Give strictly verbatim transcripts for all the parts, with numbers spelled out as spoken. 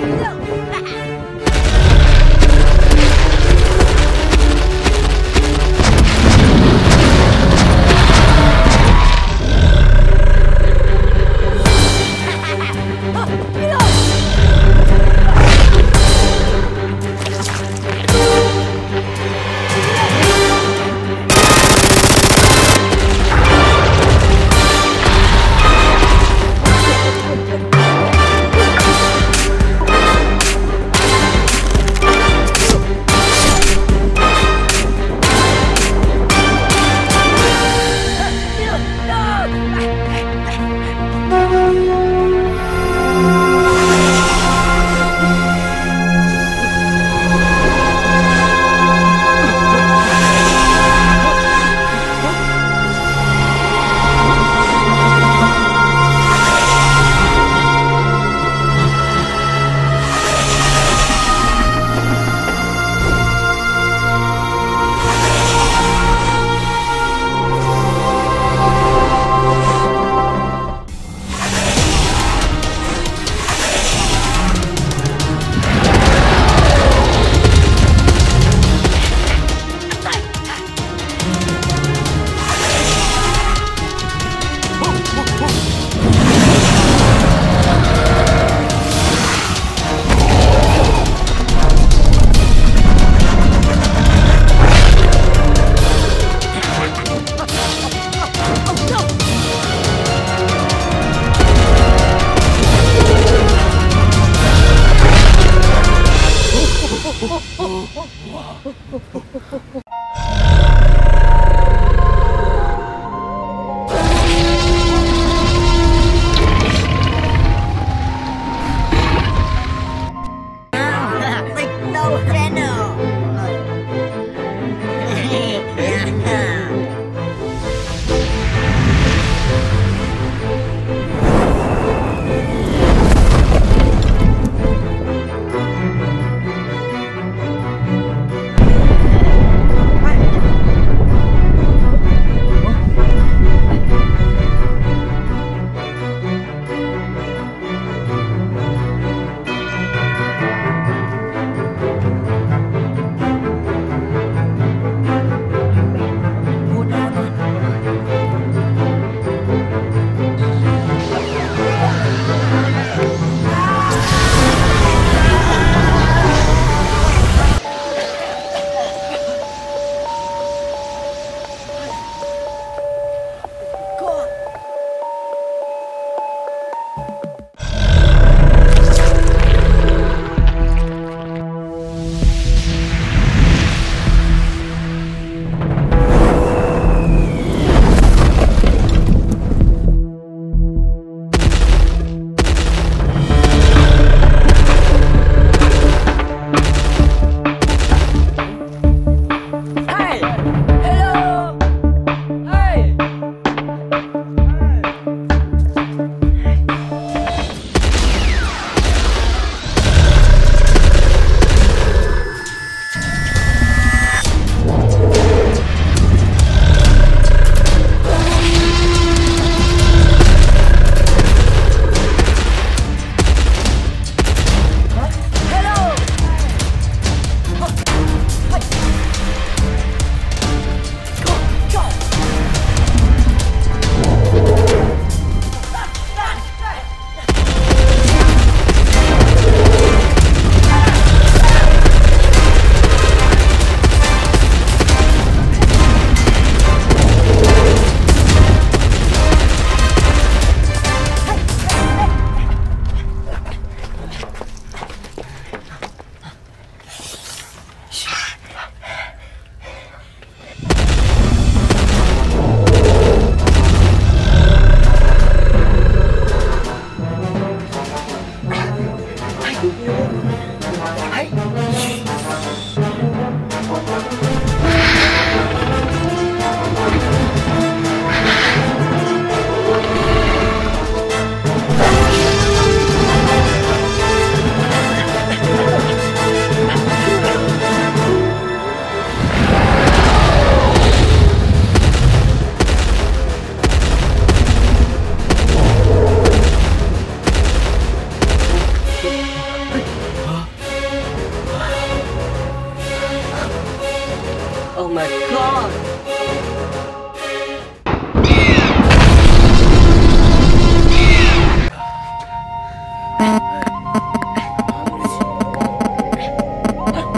Hey!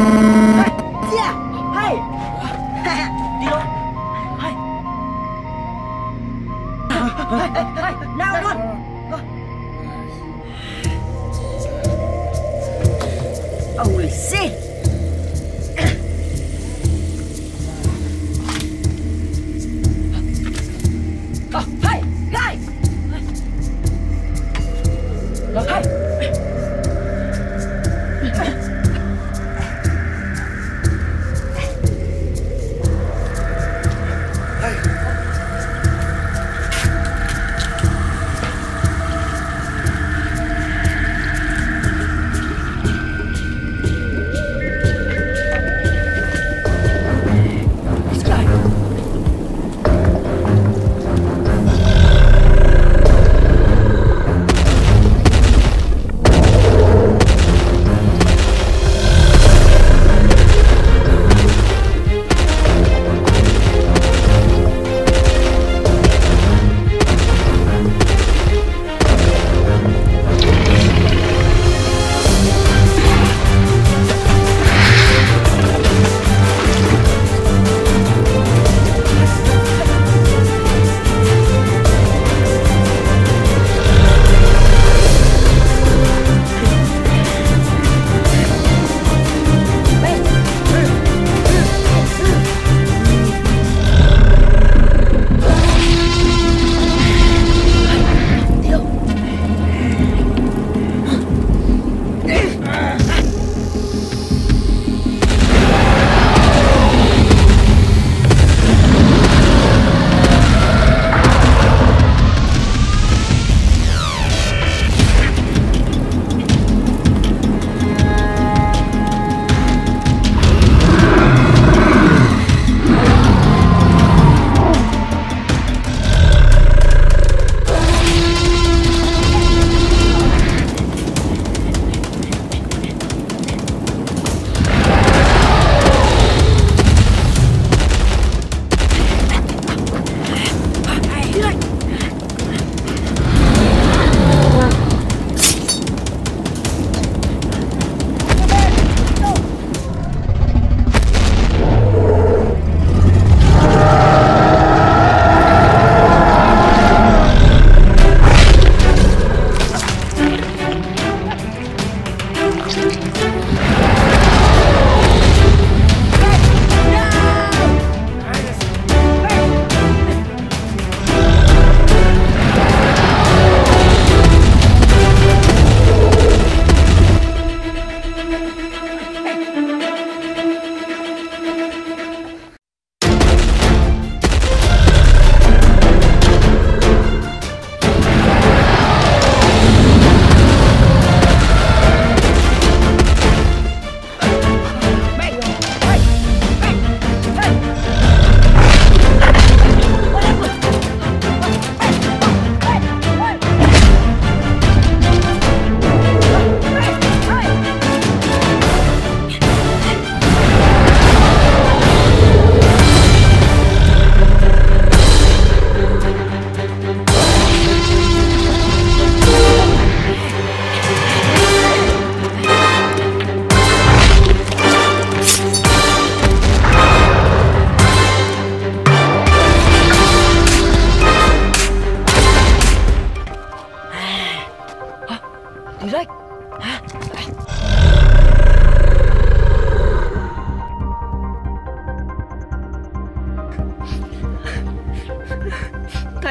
Yeah! Hey! Dino! Hey! Hey! Hey! Hey! Now run! Holy shit! Oh, hey! Hey! Hey! Hey!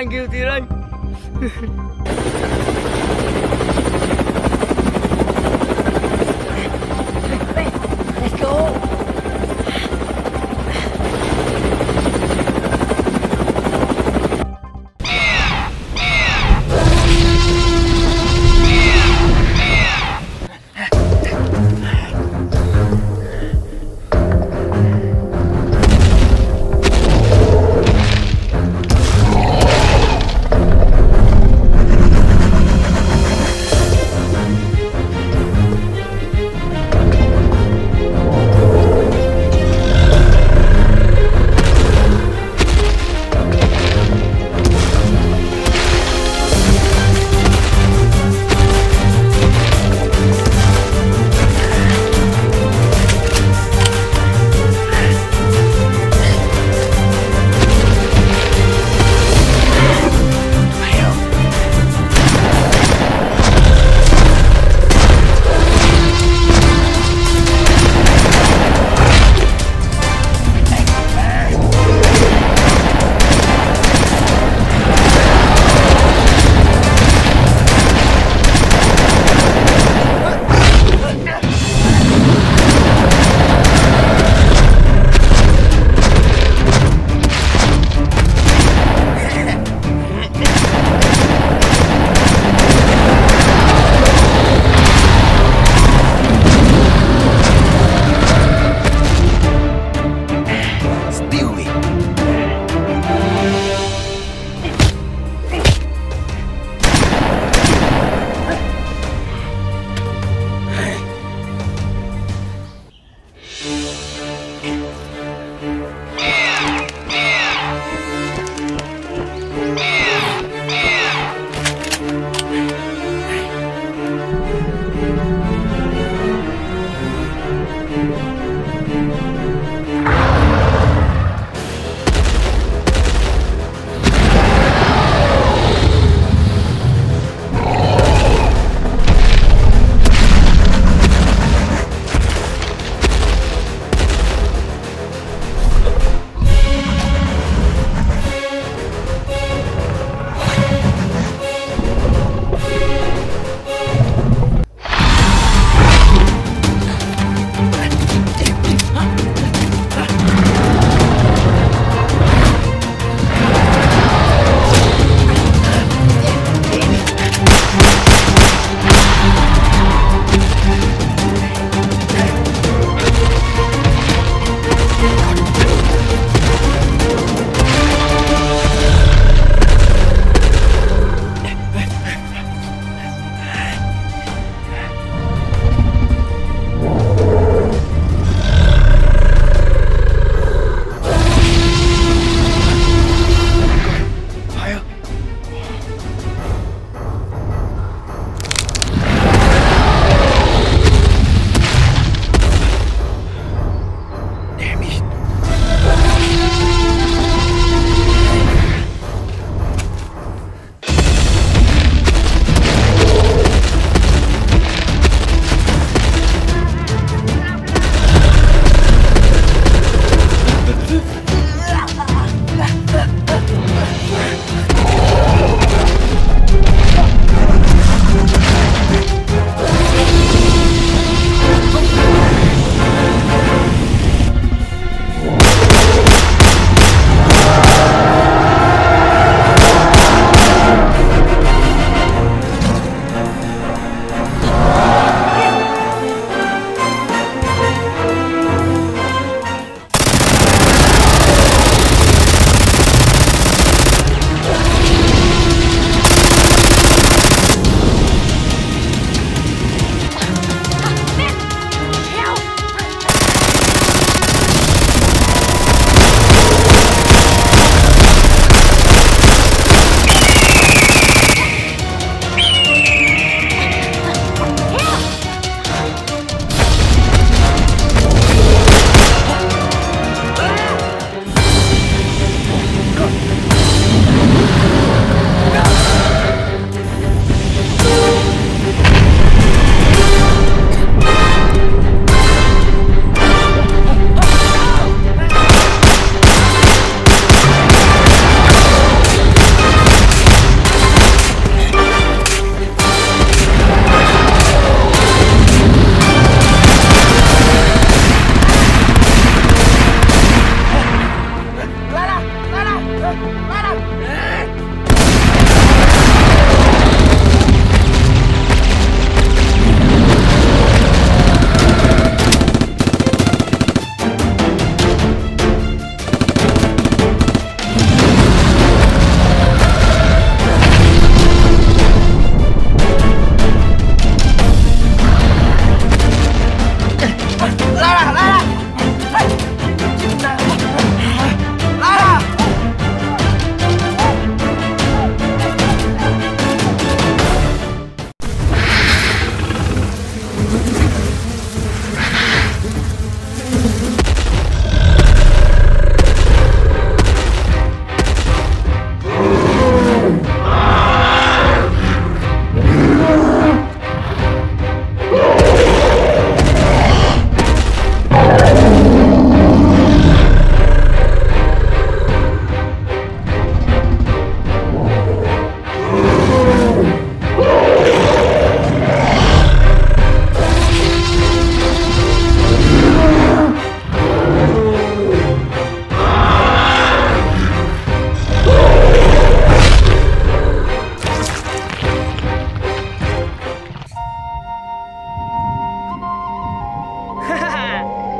Thank you, Dino. Let's go.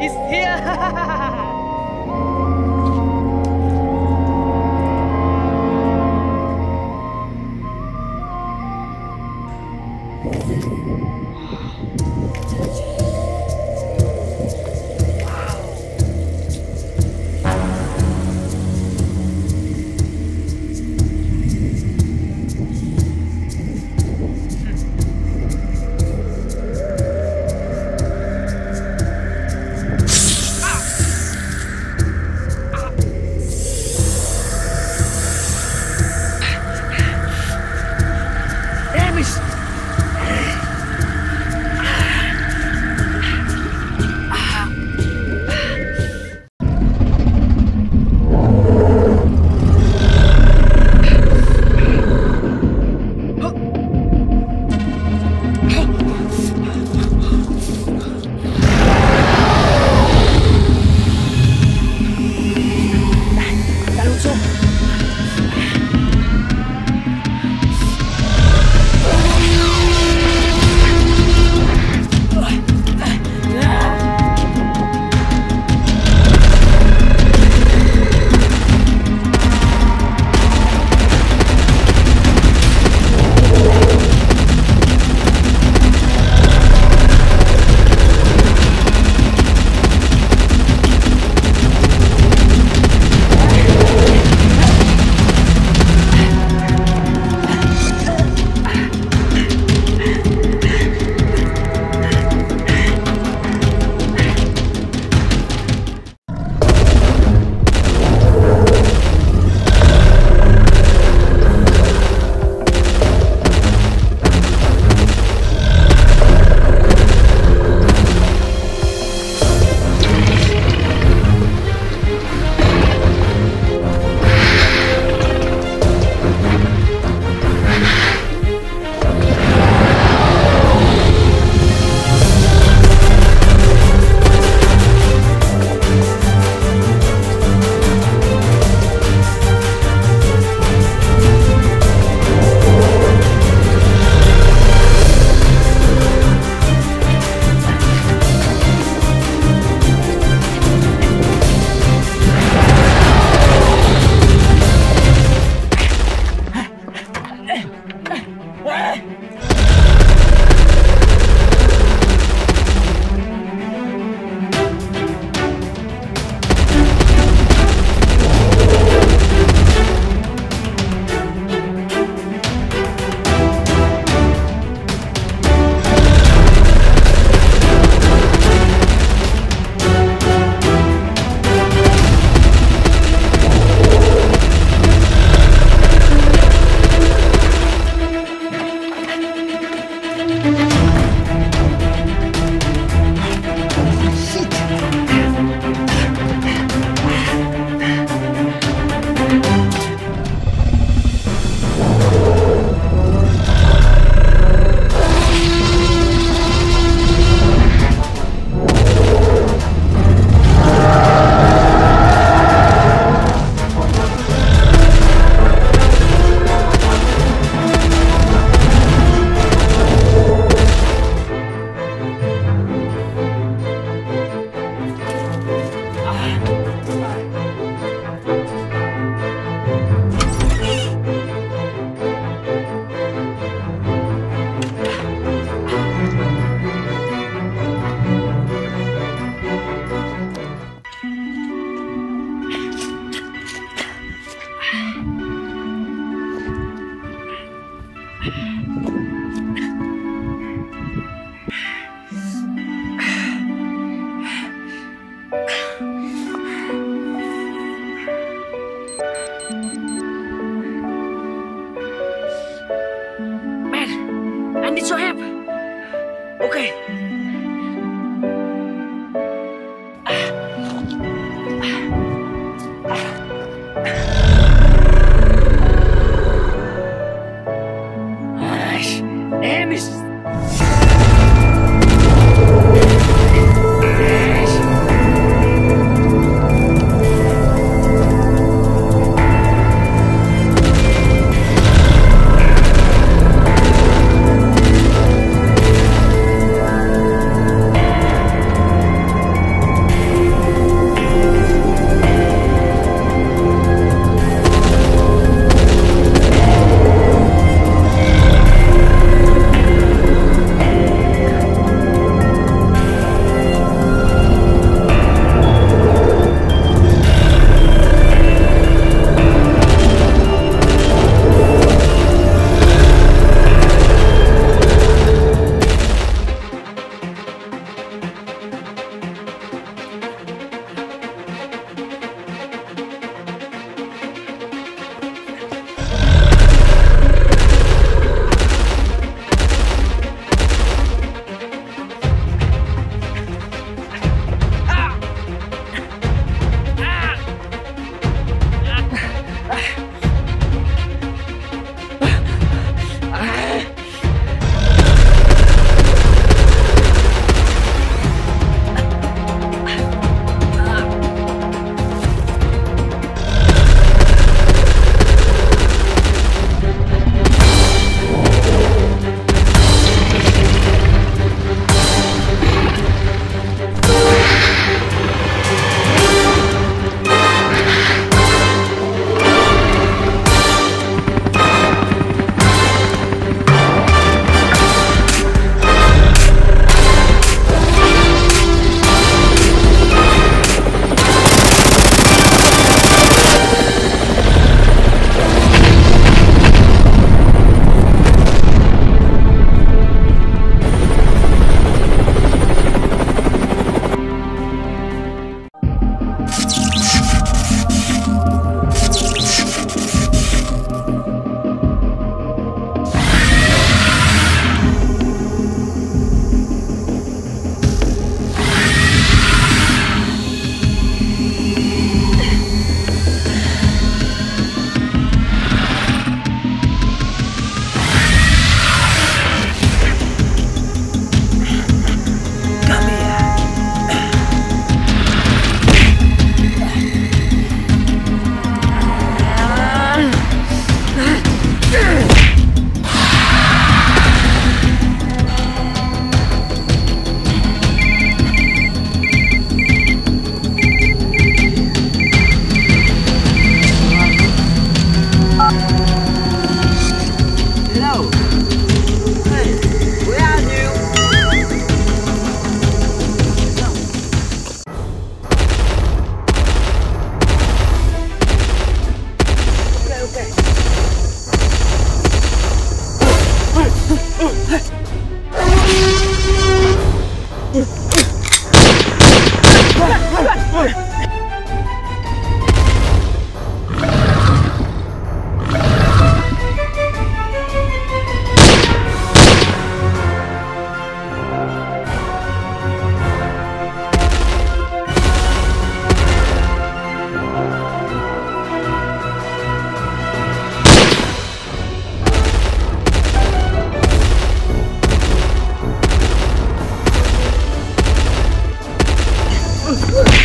is here!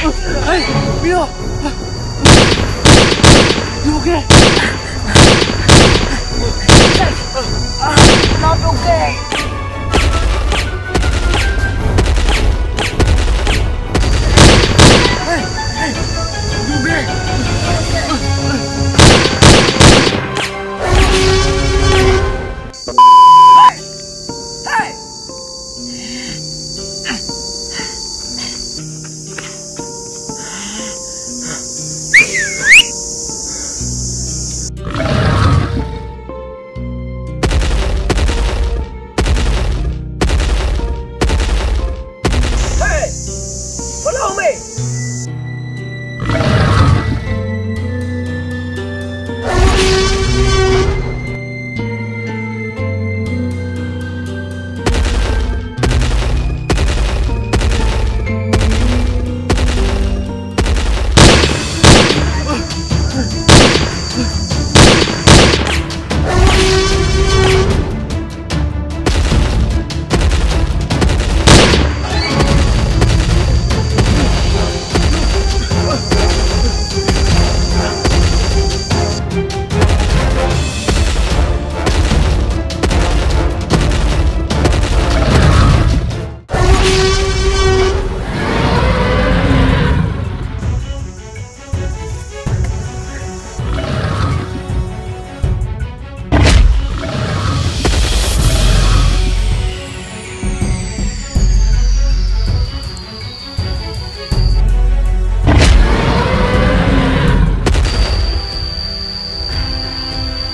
Hey, Dino! You okay? I'm not okay! Hey, hey! You okay? Hey! Hey!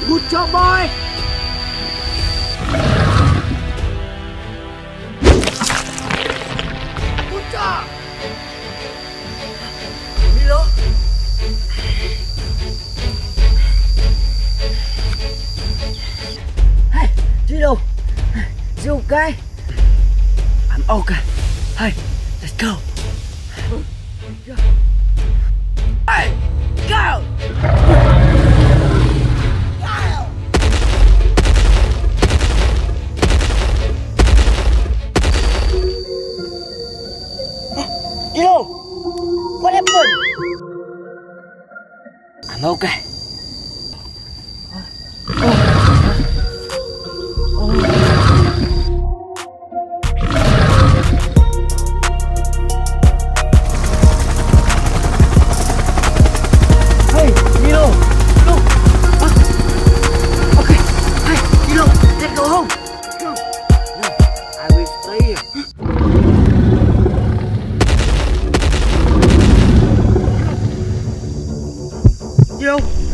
Good job, boy! Good job! Dino? Hey, Dino! You okay? I'm okay. Hey, let's go! Hey! Go! Dino, what happened? I'm okay. Hey, Dino, look. Uh, okay, hey, Dino, let's go home. Go. No, I will stay here. You know?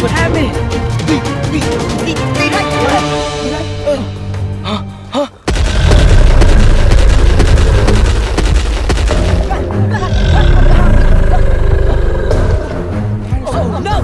What happened? Wait, wait, wait, wait, wait, wait. Huh? Huh? Oh no!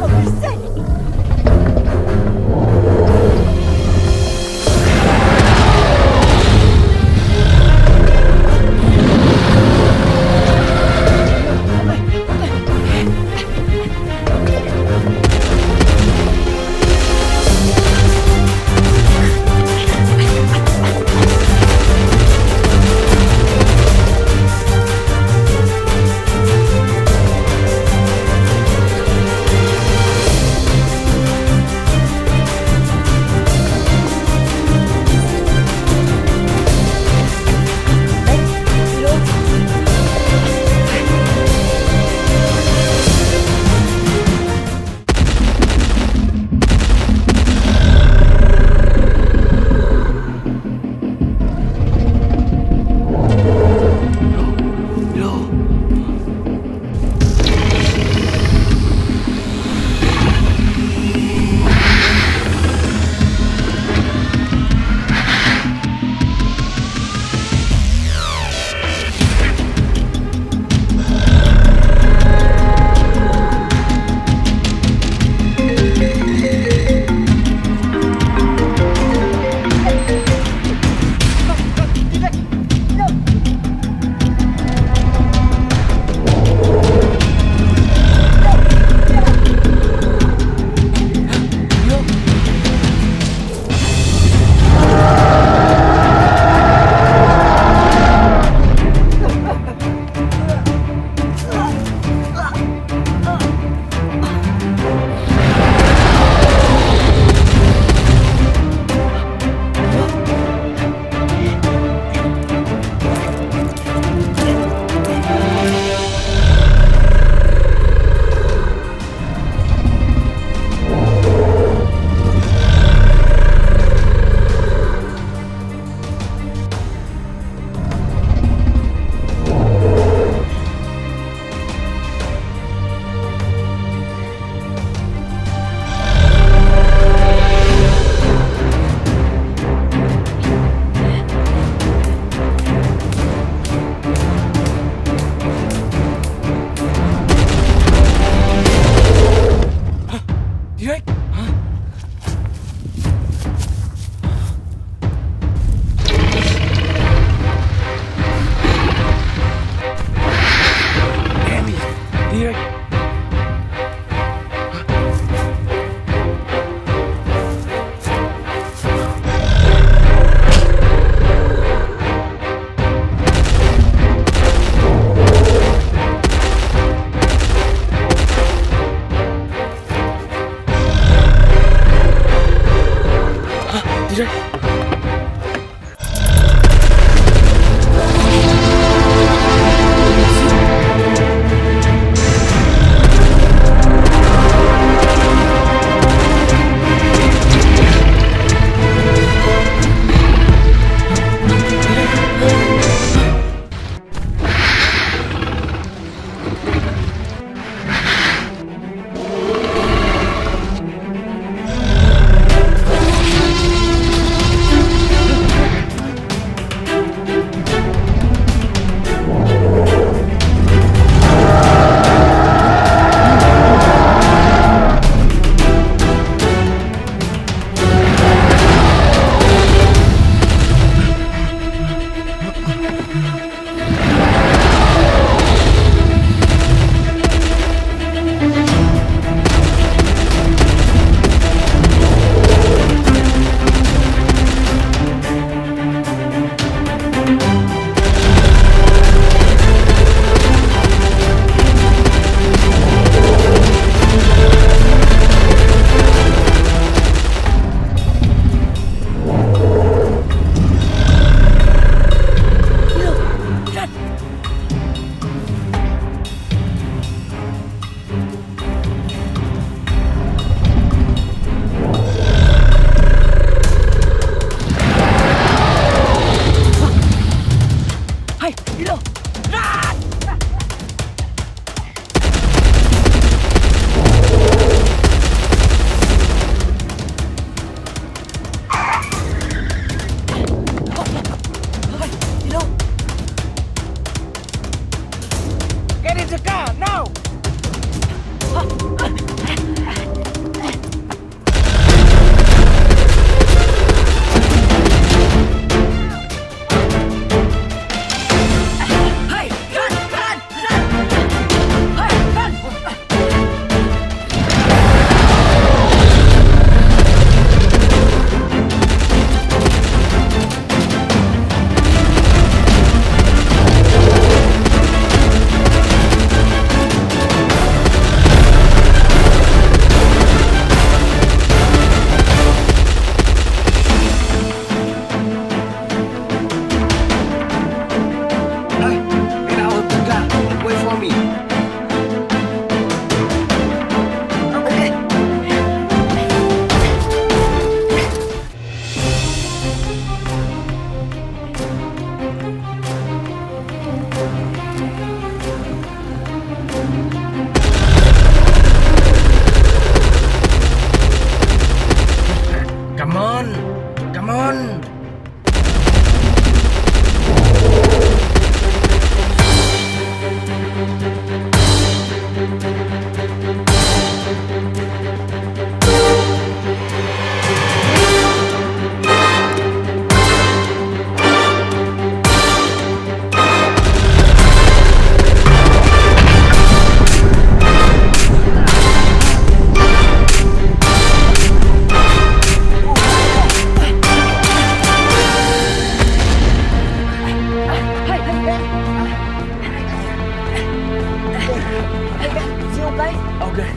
Okay.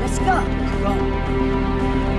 Let's go. Go.